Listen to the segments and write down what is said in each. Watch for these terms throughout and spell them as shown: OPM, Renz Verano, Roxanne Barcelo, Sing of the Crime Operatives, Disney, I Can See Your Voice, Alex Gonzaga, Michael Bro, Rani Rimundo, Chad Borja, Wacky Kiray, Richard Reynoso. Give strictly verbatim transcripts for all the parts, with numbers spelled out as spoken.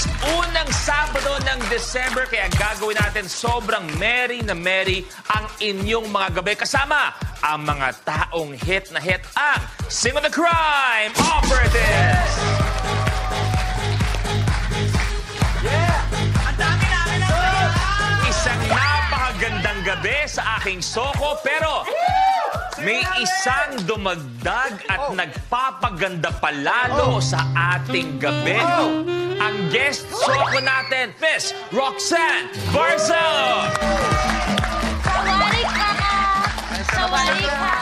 Yes, unang Sabado ng December, kaya gagawin natin sobrang merry na merry ang inyong mga gabi. Kasama ang mga taong hit na hit ang Sing of the Crime Operatives! Yeah! Ang dami namin ang tayo! Isang napakagandang gabi sa aking soko, pero... may isang dumagdag at oh. nagpapaganda palalo oh. sa ating gabi. Oh. Ang guest soko natin, Miss Roxanne Barcelo! Sawadika! Sawadika!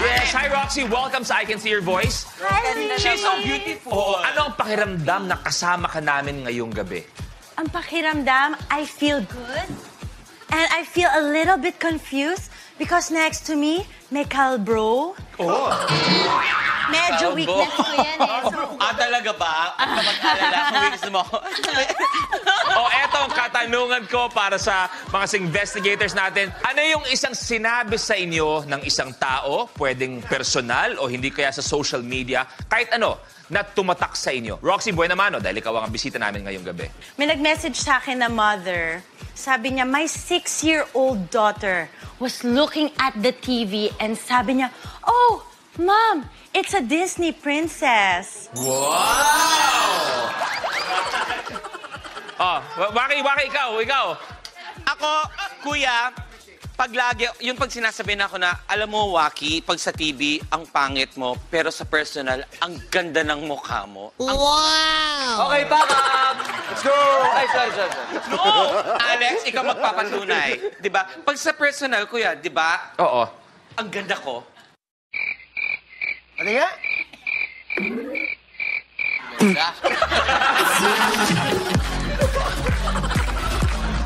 Yes, hi Roxy! Welcome sa I Can See Your Voice. Hi! She's so beautiful! Oh, ano ang pakiramdam na kasama ka namin ngayong gabi? Ang pakiramdam, I feel good. And I feel a little bit confused because next to me, Michael Bro. Oh. Medyo weakness ko yan eh. So, ah, talaga ba? At kapag-alala kung weakness mo. O, eto ang katanungan ko para sa mga investigators natin. Ano yung isang sinabi sa inyo ng isang tao, pwedeng personal o hindi kaya sa social media, kahit ano, na tumatak sa inyo? Roxy Buenamano, dahil ikaw ang bisita namin ngayong gabi. May nag-message sa akin na mother. Sabi niya, my six-year-old daughter was looking at the T V and sabi niya, oh, Mom, it's a Disney princess. Wow! Oh, waki, waki, ikaw, ikaw. Ako, kuya, pag lagi, yung pag sinasabi na ako na, alam mo, Waki, pag sa T V, ang pangit mo, pero sa personal, ang ganda ng mukha mo. Ang... wow! Okay, back up! Let's go! Ay, sorry, sorry, sorry. No! Alex, ikaw magpapatunay. Diba? Pag sa personal, kuya, diba? Oo. Ang ganda ko. Ano nga?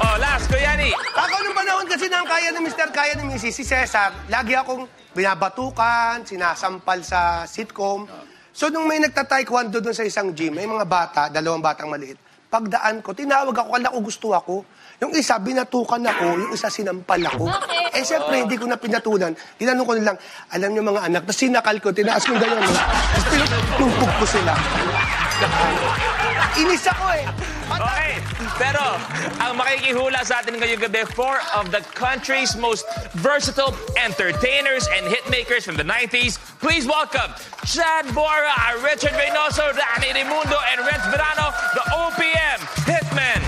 Oh, last, Kuya Ni. Ako nung panahon kasi na ang kaya ng Mister Kaya ng Missus Si Cesar, lagi akong binabatukan, sinasampal sa sitcom. So nung may nagta-taekwondo doon sa isang gym, may mga bata, dalawang batang maliit. Pagdaan ko, tinawag ako, kala ko gusto ako. Yung isa, binatukan ako, yung isa, sinampal ako. Okay. Eh, siyempre, hindi ko na pinatulan. Tinanong ko nilang, alam niyo mga anak, tapos sinakal ko, tinaas ko ganyan. Tapos pinupog ko sila. Inis ako eh. Okay, pero ang makikihula sa atin ngayong gabi, four of the country's most versatile entertainers and hitmakers from the nineties. Please welcome Chad Borja, Richard Reynoso, Rani Rimundo, and Renz Verano, the O P M Hitmen.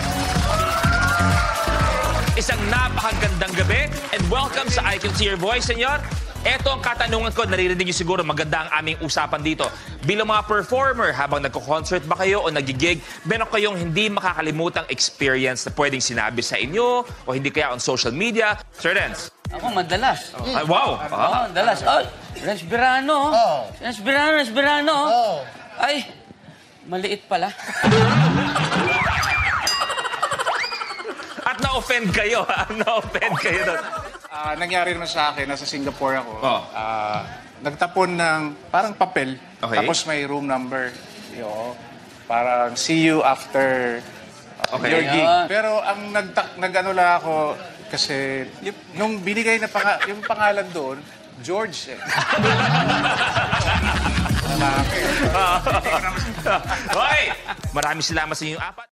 Isang napakagandang gabi and welcome sa I Can See Your Voice, senyor. Ito ang katanungan ko, naririnig niyo siguro, maganda ang aming usapan dito. Bilang mga performer, habang nagko-concert ba kayo o nagigig, meron kayong hindi makakalimutang experience na pwedeng sinabi sa inyo o hindi kaya on social media. Sir Renz? Ako, madalas. Oh. Ay, wow! Ako, ah. oh, madalas. Oh, Renz Verano. Oh. Renz Verano, Renz Verano. Oh. Ay, maliit pala. At na-offend kayo, ha? Na-offend kayo doon. Uh, nangyari naman sa akin, nasa Singapore ako, oh. uh, nagtapon ng parang papel, okay. Tapos may room number, yo, parang see you after uh, okay. your gig. Yeah. Pero ang nag-ano lang ako, kasi yung, nung binigay na pang yung pangalan doon, George eh. Okay, marami salamat sa inyong apat.